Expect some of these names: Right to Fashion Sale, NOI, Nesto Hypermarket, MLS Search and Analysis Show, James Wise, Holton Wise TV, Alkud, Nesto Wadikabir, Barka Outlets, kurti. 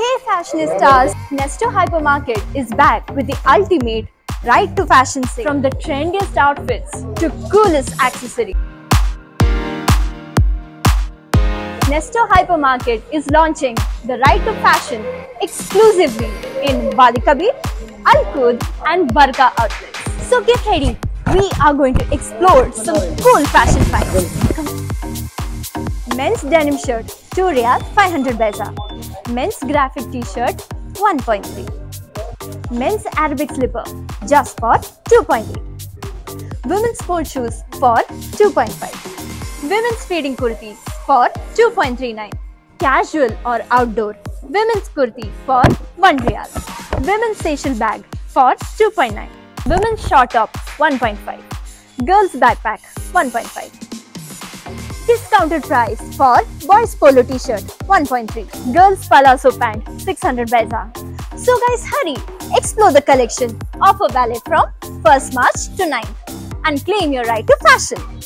Hey fashionistas, Nesto Hypermarket is back with the ultimate right to fashion sale. From the trendiest outfits to coolest accessories, Nesto Hypermarket is launching the right to fashion exclusively in Wadikabir, Alkud and Barka Outlets. So get ready, we are going to explore some cool fashion finds. Men's denim shirt, 2 riyal 500 paisa. Men's graphic t-shirt, 1.3. Men's Arabic slipper, just for 2.8. Women's sport shoes for 2.5. Women's fading kurti for 2.39. Casual or outdoor, women's kurti for 1 riyal. Women's satchel bag for 2.9. Women's short top, 1.5. Girls backpack, 1.5. Discounted price for boys polo t-shirt 1.3, girls palazzo pant 600 paisa. So guys, hurry, explore the collection. Offer valid from 1st March to 9th and claim your right to fashion.